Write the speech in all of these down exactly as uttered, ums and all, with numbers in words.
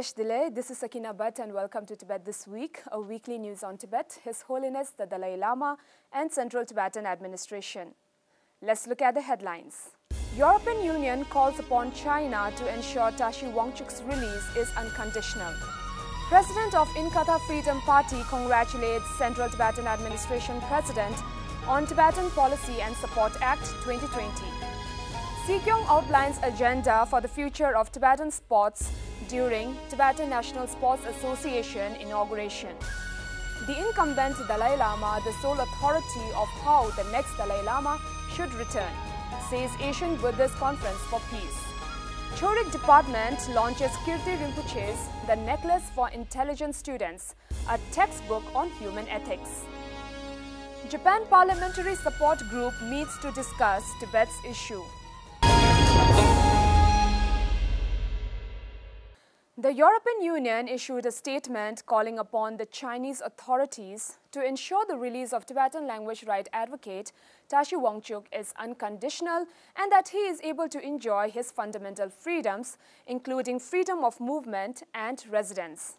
Fresh delay, this is Sakina Bhatt and welcome to Tibet This Week, a weekly news on Tibet, His Holiness the Dalai Lama and Central Tibetan Administration. Let's look at the headlines. European Union calls upon China to ensure Tashi Wangchuk's release is unconditional. President of Inkatha Freedom Party congratulates Central Tibetan Administration President on Tibetan Policy and Support Act twenty twenty. Sikyong outlines agenda for the future of Tibetan sports during Tibetan National Sports Association inauguration. The incumbent Dalai Lama, the sole authority of how the next Dalai Lama should return, says Asian Buddhist Conference for Peace. Chorik Department launches Kirti Rinpoche's The Necklace for Intelligent Students, a textbook on human ethics. Japan Parliamentary Support Group meets to discuss Tibet's issue. The European Union issued a statement calling upon the Chinese authorities to ensure the release of Tibetan language right advocate Tashi Wangchuk is unconditional and that he is able to enjoy his fundamental freedoms, including freedom of movement and residence.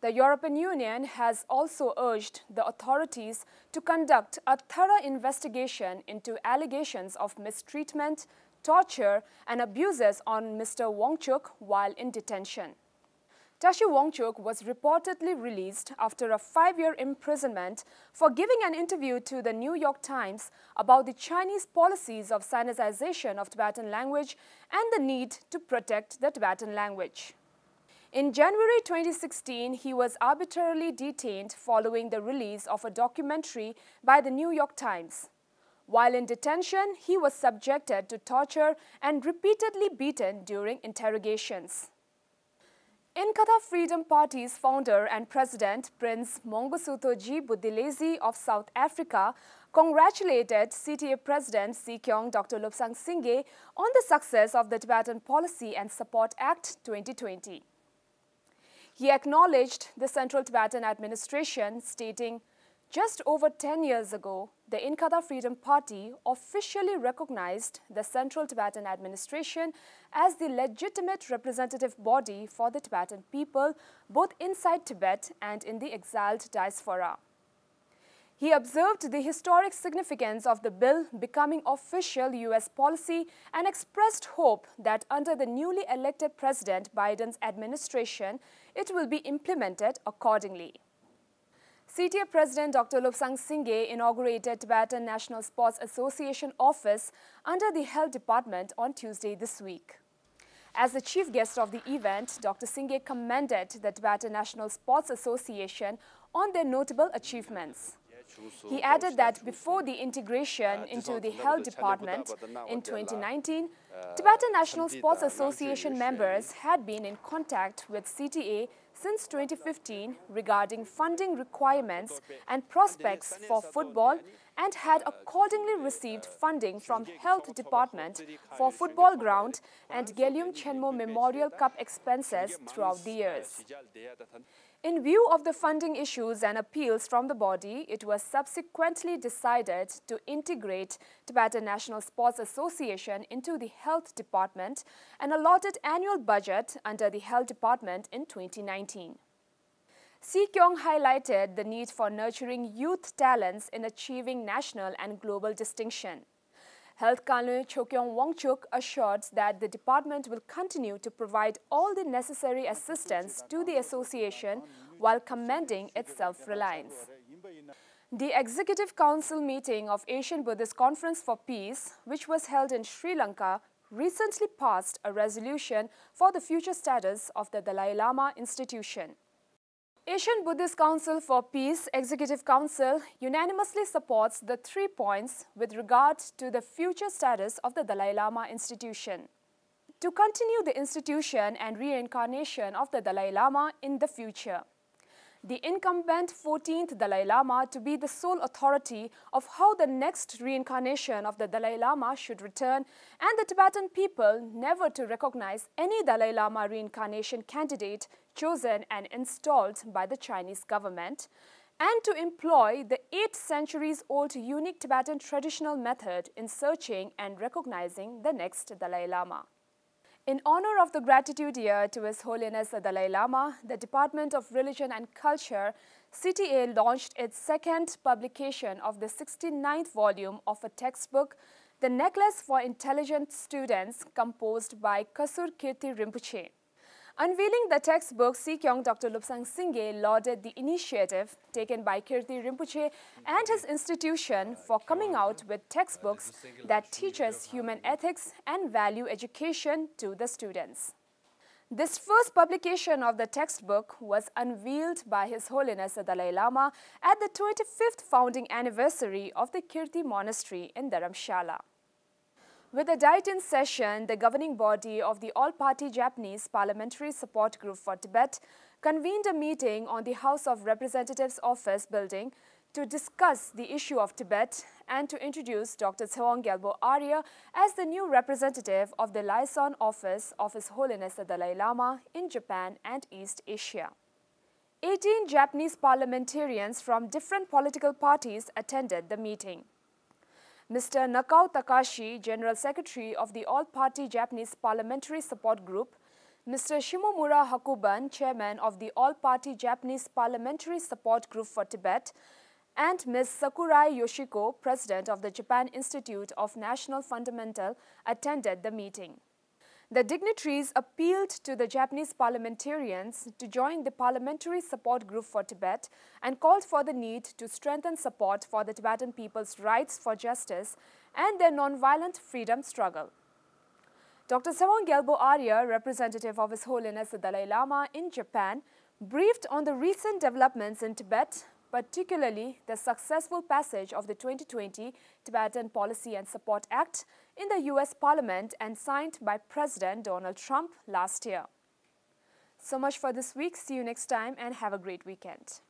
The European Union has also urged the authorities to conduct a thorough investigation into allegations of mistreatment, torture and abuses on Mister Wangchuk while in detention. Tashi Wangchuk was reportedly released after a five-year imprisonment for giving an interview to the New York Times about the Chinese policies of sanitization of Tibetan language and the need to protect the Tibetan language. In January twenty sixteen, he was arbitrarily detained following the release of a documentary by the New York Times. While in detention, he was subjected to torture and repeatedly beaten during interrogations. Inkatha Freedom Party's founder and president, Prince Mangosuthu Buthelezi of South Africa, congratulated C T A President Sikyong Doctor Lobsang Sangay on the success of the Tibetan Policy and Support Act twenty twenty. He acknowledged the Central Tibetan Administration, stating, "Just over ten years ago, the Inkatha Freedom Party officially recognized the Central Tibetan Administration as the legitimate representative body for the Tibetan people, both inside Tibet and in the exiled diaspora." He observed the historic significance of the bill becoming official U S policy and expressed hope that under the newly elected President Biden's administration, it will be implemented accordingly. C T A President Doctor Lobsang Sangay inaugurated Tibetan National Sports Association office under the Health Department on Tuesday this week. As the chief guest of the event, Doctor Sangay commended the Tibetan National Sports Association on their notable achievements. He added that before the integration into the Health Department in twenty nineteen, Tibetan National Sports Association members had been in contact with C T A since twenty fifteen regarding funding requirements and prospects for football and had accordingly received funding from Health Department for football ground and Gelium Chenmo Memorial Cup expenses throughout the years. In view of the funding issues and appeals from the body, it was subsequently decided to integrate Tibetan National Sports Association into the Health Department and allotted annual budget under the Health Department in twenty nineteen. Sikyong highlighted the need for nurturing youth talents in achieving national and global distinction. Health Colonel Chokyong Wangchuk assured that the department will continue to provide all the necessary assistance to the association while commending its self-reliance. The Executive Council meeting of Asian Buddhist Conference for Peace, which was held in Sri Lanka, recently passed a resolution for the future status of the Dalai Lama institution. Asian Buddhist Council for Peace Executive Council unanimously supports the three points with regard to the future status of the Dalai Lama institution: to continue the institution and reincarnation of the Dalai Lama in the future, the incumbent fourteenth Dalai Lama to be the sole authority of how the next reincarnation of the Dalai Lama should return, and the Tibetan people never to recognize any Dalai Lama reincarnation candidate chosen and installed by the Chinese government, and to employ the eight centuries old unique Tibetan traditional method in searching and recognizing the next Dalai Lama. In honor of the gratitude year to His Holiness the Dalai Lama, the Department of Religion and Culture, C T A, launched its second publication of the sixty-ninth volume of a textbook, The Necklace for Intelligent Students, composed by Kasur Kirti Rinpoche. Unveiling the textbook, Sikyong Doctor Lobsang Sangay lauded the initiative taken by Kirti Rinpoche and his institution for coming out with textbooks that teaches human ethics and value education to the students. This first publication of the textbook was unveiled by His Holiness the Dalai Lama at the twenty-fifth founding anniversary of the Kirti Monastery in Dharamsala. With a Dighton session, the governing body of the All-Party Japanese Parliamentary Support Group for Tibet convened a meeting on the House of Representatives Office building to discuss the issue of Tibet and to introduce Doctor Tsewang Gyalpo Arya as the new representative of the Liaison Office of His Holiness the Dalai Lama in Japan and East Asia. eighteen Japanese parliamentarians from different political parties attended the meeting. Mister Nakao Takashi, General Secretary of the All-Party Japanese Parliamentary Support Group, Mister Shimomura Hakuban, Chairman of the All-Party Japanese Parliamentary Support Group for Tibet, and Miz Sakurai Yoshiko, President of the Japan Institute of National Fundamental, attended the meeting. The dignitaries appealed to the Japanese parliamentarians to join the Parliamentary Support Group for Tibet and called for the need to strengthen support for the Tibetan people's rights for justice and their non-violent freedom struggle. Doctor Tsewang Gyalpo Arya, representative of His Holiness the Dalai Lama in Japan, briefed on the recent developments in Tibet, particularly the successful passage of the twenty twenty Tibetan Policy and Support Act in the U S Parliament and signed by President Donald Trump last year. So much for this week. See you next time and have a great weekend.